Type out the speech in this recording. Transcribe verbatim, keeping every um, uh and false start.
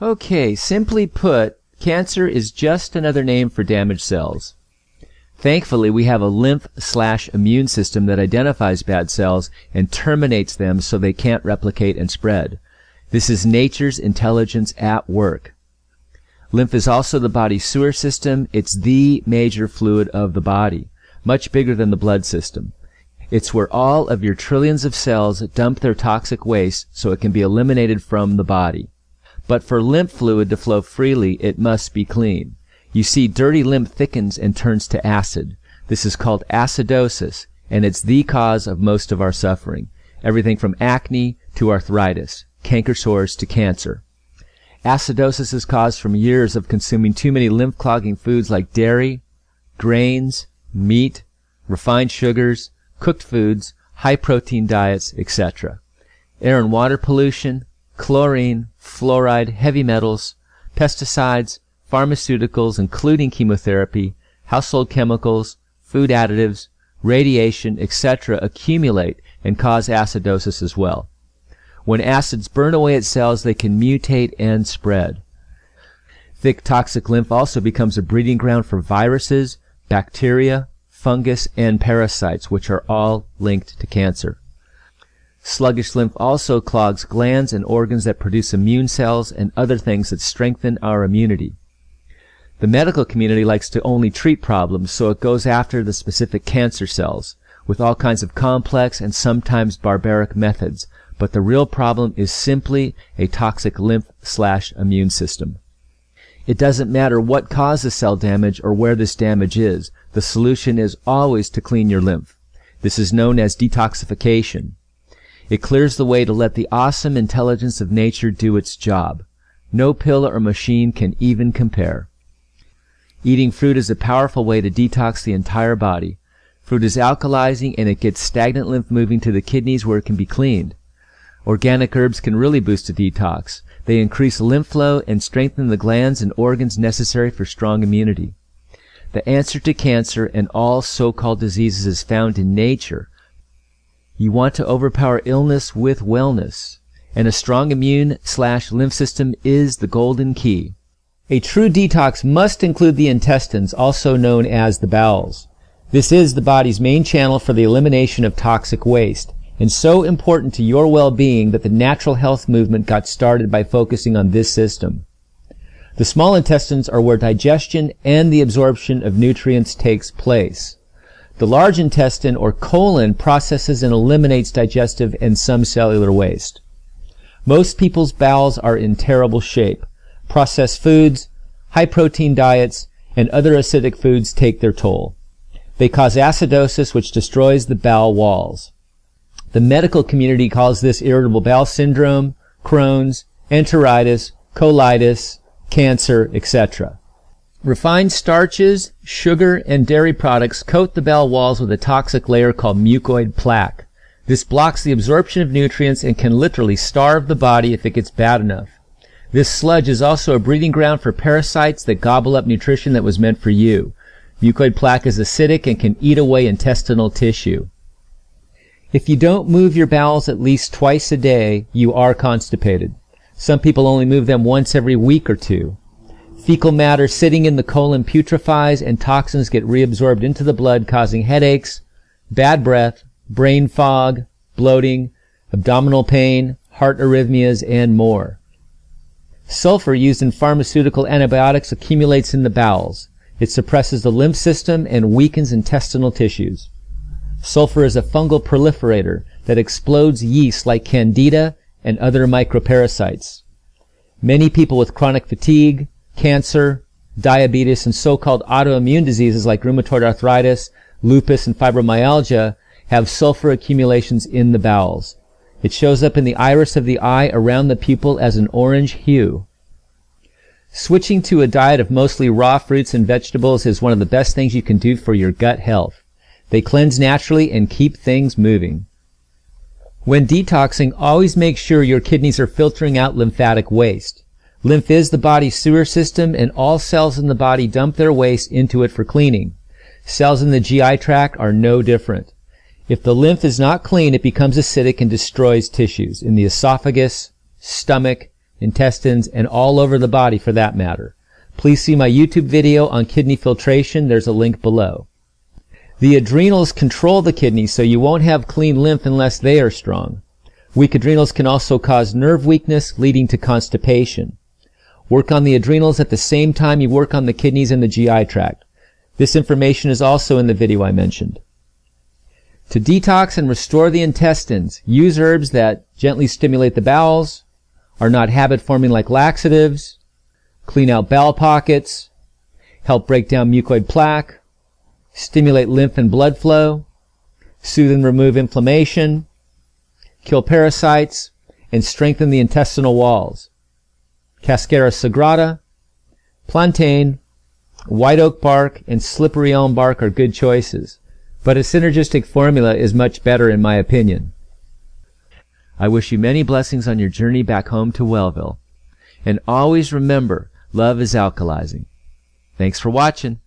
Okay, simply put, cancer is just another name for damaged cells. Thankfully, we have a lymph slash immune system that identifies bad cells and terminates them so they can't replicate and spread. This is nature's intelligence at work. Lymph is also the body's sewer system. It's the major fluid of the body, much bigger than the blood system. It's where all of your trillions of cells dump their toxic waste so it can be eliminated from the body. But for lymph fluid to flow freely, it must be clean. You see, dirty lymph thickens and turns to acid. This is called acidosis, and it's the cause of most of our suffering. Everything from acne to arthritis, canker sores to cancer. Acidosis is caused from years of consuming too many lymph-clogging foods like dairy, grains, meat, refined sugars, cooked foods, high-protein diets, et cetera. Air and water pollution, chlorine, fluoride, heavy metals, pesticides, pharmaceuticals, including chemotherapy, household chemicals, food additives, radiation, et cetera accumulate and cause acidosis as well. When acids burn away at cells, they can mutate and spread. Thick toxic lymph also becomes a breeding ground for viruses, bacteria, fungus, and parasites, which are all linked to cancer. Sluggish lymph also clogs glands and organs that produce immune cells and other things that strengthen our immunity. The medical community likes to only treat problems, so it goes after the specific cancer cells with all kinds of complex and sometimes barbaric methods, but the real problem is simply a toxic lymph slash immune system. It doesn't matter what causes cell damage or where this damage is, the solution is always to clean your lymph. This is known as detoxification. It clears the way to let the awesome intelligence of nature do its job. No pill or machine can even compare. Eating fruit is a powerful way to detox the entire body. Fruit is alkalizing and it gets stagnant lymph moving to the kidneys where it can be cleaned. Organic herbs can really boost a detox. They increase lymph flow and strengthen the glands and organs necessary for strong immunity. The answer to cancer and all so-called diseases is found in nature. You want to overpower illness with wellness, and a strong immune slash lymph system is the golden key. A true detox must include the intestines, also known as the bowels. This is the body's main channel for the elimination of toxic waste, and so important to your well-being that the natural health movement got started by focusing on this system. The small intestines are where digestion and the absorption of nutrients takes place. The large intestine, or colon, processes and eliminates digestive and some cellular waste. Most people's bowels are in terrible shape. Processed foods, high-protein diets, and other acidic foods take their toll. They cause acidosis, which destroys the bowel walls. The medical community calls this irritable bowel syndrome, Crohn's, enteritis, colitis, cancer, et cetera. Refined starches, sugar, and dairy products coat the bowel walls with a toxic layer called mucoid plaque. This blocks the absorption of nutrients and can literally starve the body if it gets bad enough. This sludge is also a breeding ground for parasites that gobble up nutrition that was meant for you. Mucoid plaque is acidic and can eat away intestinal tissue. If you don't move your bowels at least twice a day, you are constipated. Some people only move them once every week or two. Fecal matter sitting in the colon putrefies and toxins get reabsorbed into the blood, causing headaches, bad breath, brain fog, bloating, abdominal pain, heart arrhythmias, and more. Sulfur used in pharmaceutical antibiotics accumulates in the bowels. It suppresses the lymph system and weakens intestinal tissues. Sulfur is a fungal proliferator that explodes yeast like candida and other microparasites. Many people with chronic fatigue, cancer, diabetes, and so-called autoimmune diseases like rheumatoid arthritis, lupus, and fibromyalgia have sulfur accumulations in the bowels. It shows up in the iris of the eye around the pupil as an orange hue. Switching to a diet of mostly raw fruits and vegetables is one of the best things you can do for your gut health. They cleanse naturally and keep things moving. When detoxing, always make sure your kidneys are filtering out lymphatic waste. Lymph is the body's sewer system, and all cells in the body dump their waste into it for cleaning. Cells in the G I tract are no different. If the lymph is not clean, it becomes acidic and destroys tissues in the esophagus, stomach, intestines, and all over the body for that matter. Please see my YouTube video on kidney filtration. There's a link below. The adrenals control the kidneys, so you won't have clean lymph unless they are strong. Weak adrenals can also cause nerve weakness, leading to constipation. Work on the adrenals at the same time you work on the kidneys and the G I tract. This information is also in the video I mentioned. To detox and restore the intestines, use herbs that gently stimulate the bowels, are not habit-forming like laxatives, clean out bowel pockets, help break down mucoid plaque, stimulate lymph and blood flow, soothe and remove inflammation, kill parasites, and strengthen the intestinal walls. Cascara sagrada, plantain, white oak bark, and slippery elm bark are good choices, but a synergistic formula is much better in my opinion. I wish you many blessings on your journey back home to Wellville. And always remember, love is alkalizing. Thanks for watching.